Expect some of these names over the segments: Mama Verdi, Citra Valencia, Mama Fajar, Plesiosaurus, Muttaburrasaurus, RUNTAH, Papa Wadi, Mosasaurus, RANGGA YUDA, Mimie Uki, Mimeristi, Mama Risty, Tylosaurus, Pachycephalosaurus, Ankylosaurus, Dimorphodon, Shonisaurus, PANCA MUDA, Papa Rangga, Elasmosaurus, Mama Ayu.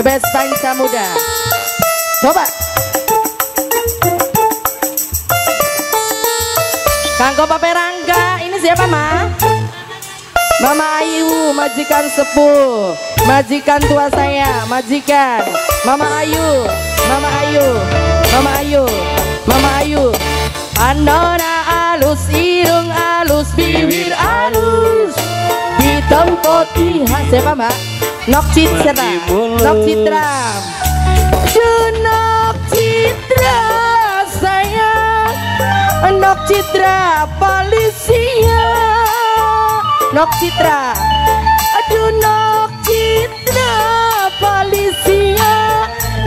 The Best PANCA Muda. Coba. Kanggo Papa Rangga, ini siapa, Ma? Mama Ayu, majikan sepuh, majikan tua saya, majikan. Mama Ayu, Mama Ayu, Mama Ayu, Mama Ayu. Pandora alus, irung alus, bibir alus. Hitam putih, siapa, Mbak? Nok Citra, Nok Citra. Nok Citra, sayang. Nok Citra, polisia. Nok Citra. Aduh, Nok Citra, polisia.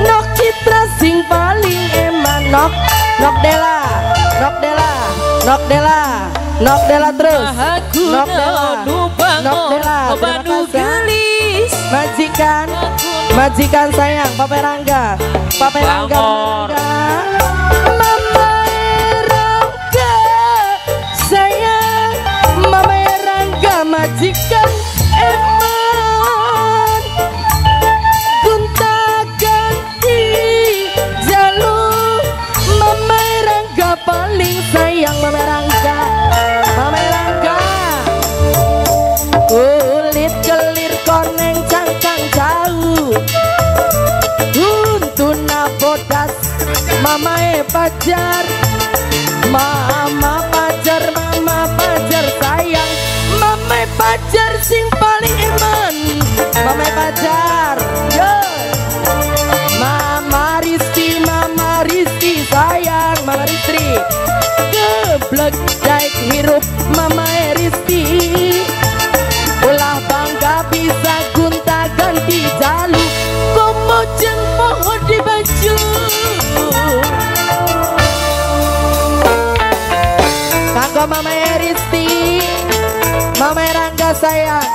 Nok Citra sing paling eman. Nok, Nok Dela, Nok Dela, Nok Dela, Nok Dela terus. Nok Dela, Nok Dela, terima kasih. Majikan, majikan sayang, Papa Rangga, Papa Rangga, Mama Rangga, sayang, Mama Rangga, majikan eman, gonta ganti jalur, Mama Rangga paling sayang, Mama Rangga, Mama Rangga, kulit kelir konek. Mama Fajar, Mama Fajar, Mama Fajar sayang, Mama Fajar sing paling eman, Mama Fajar, yo, Mama Risty sayang, Mama Risty, geblek daik hirup, Mama Risty, ulah bangga bisa gonta ganti jaluk, komojeng pohon di baju. Kanggo Mama Risty, Mama Rangga sayang,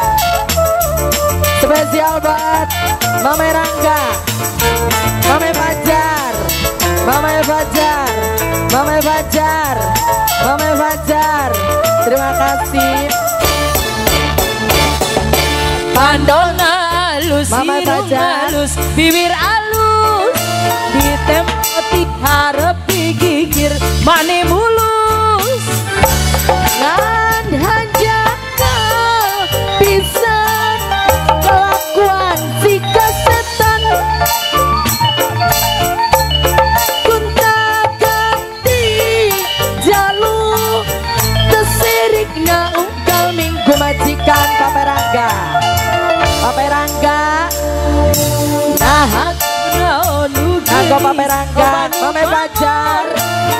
spesial buat Mama Rangga, Mama Fajar, Mama Fajar, Mama Fajar, Mama Fajar, terima kasih. Pandona alus, hidung alus, bibir alus, ditempotik harap digigir, mani mulus, ngan hanjaka bisa kelakuan si kesetan, kunta ganti jalur, tersirik ngaungkal minggu majikan Papa Rangga, Papa Rangga, nah. Kanggo Papa Rangga, Papa Fajar,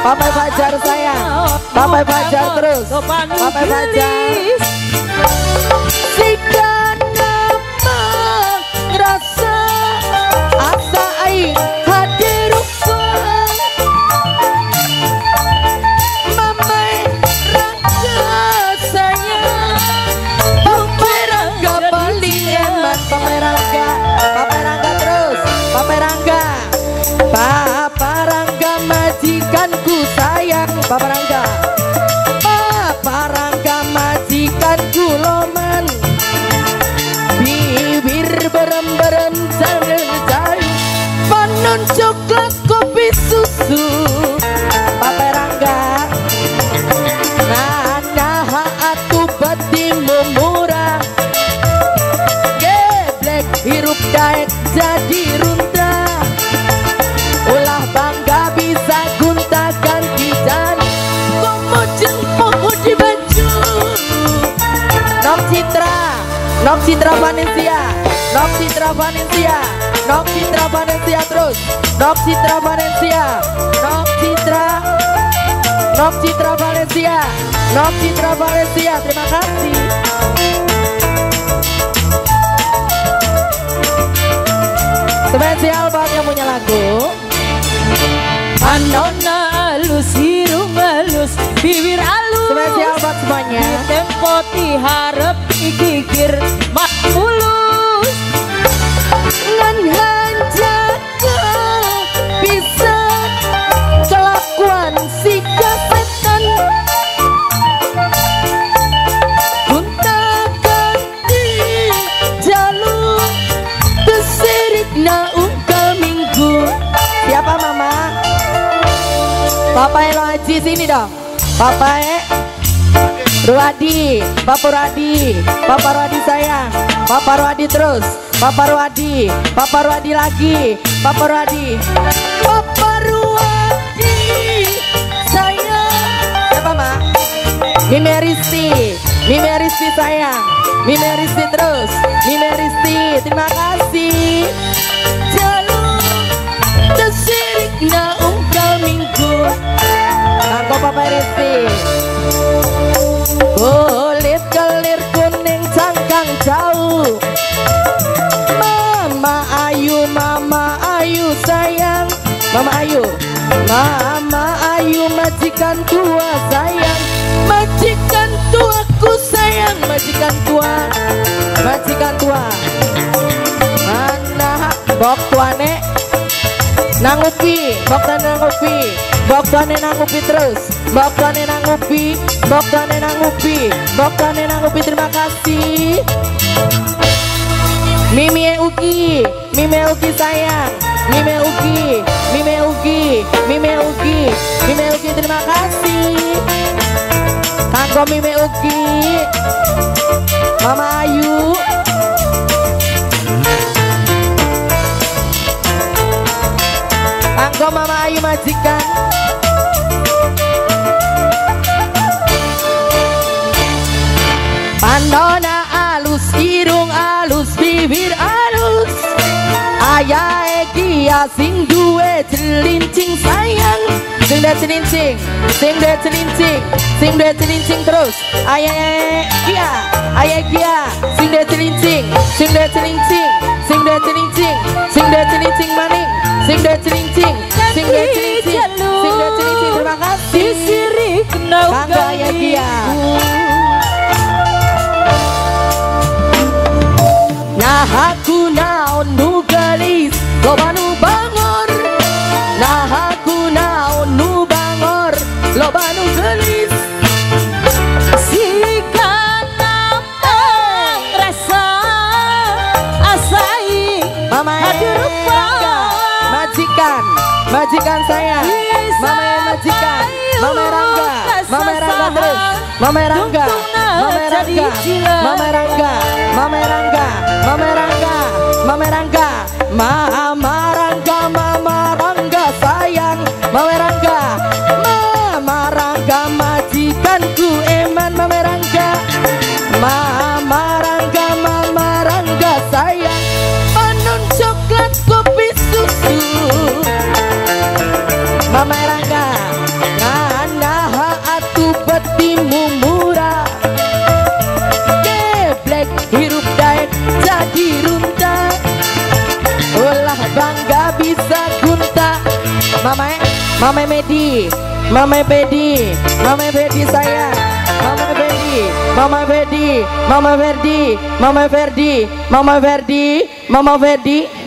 Papa Fajar sayang, Papa Fajar terus, Papa Fajar. Jika nama ngerasa asa aing hadir rukun, Mama Rangga sayang, Papa Rangga paling eman, Papa Rangga, Papa Rangga terus, Papa Rangga. Papa Rangga majikanku sayang, Papa Rangga, Papa Rangga majikanku loman, bibir berem-berem jari-jari, panon coklat kopi susu, Papa Rangga, nah atuh batimu murah, geblek hirup daek jadi runtuh. Nok Citra Valencia, Nok Citra Valencia, Nok Citra Valencia terus, Nok Citra Valencia, Nok Citra Valencia, Nok Citra Valencia, terima kasih. Spesial buat yang punya lagu. Pandona alus, hidung alus, bibir alus. Spesial buat semuanya. Tempo tiharap digigir mak mulus. Ngan hanjaka bisa kelakuan si kesetan. Gonta ganti jalur tersirik naung. di sini dong. Papa Wadi, Papa Wadi, Papa Wadi sayang, Papa Wadi terus, Papa Wadi lagi, Papa Wadi, Papa Wadi sayang. Siapa Ma? Mimeristi, Mimeristi sayang, Mimeristi terus, Mimeristi, terima kasih. Kanggo Papa Risty. Kulit kelir kuning cangkang jauh. Mama Ayu sayang. Mama Ayu majikan tua sayang. Majikan tuaku sayang. Majikan tua. Mana bok tuane? Nangupi, boktan nangupi, boktan nangupi terus, boktan nangupi, terima kasih. Mimie Uki sayang, Mimie Uki terima kasih. Kanggo Mimie Uki, Mama Ayu. Kanggo Mama Ayu majikan. Pandona alus, irung alus, bibir alus. Ayahe dia sing duwe celincing sayang. Sing duwe celincing terus. Ayahe dia sing duwe celincing, sing duwe celincing maning. Sing duwe celincing, terima kasih. Bangga ya dia. Nah aku naon nu gelis, loba nu bangor. Nah aku naon nu bangor, loba nu gelis. Sikana ngrasa asai mama. Majikan sayang, Mama yang majikan, Mama Rangga sayang, Mama Rangga majikanku eman Mama Rangga sayang, panon coklat kopi susu. Mama Rangga, nganaha atuh betimu murah. Geblek hirup daek jadi runtah. Ulah bangga bisa gunta. Mama Verdi sayang. Mama Verdi, Mama Verdi, Mama Verdi,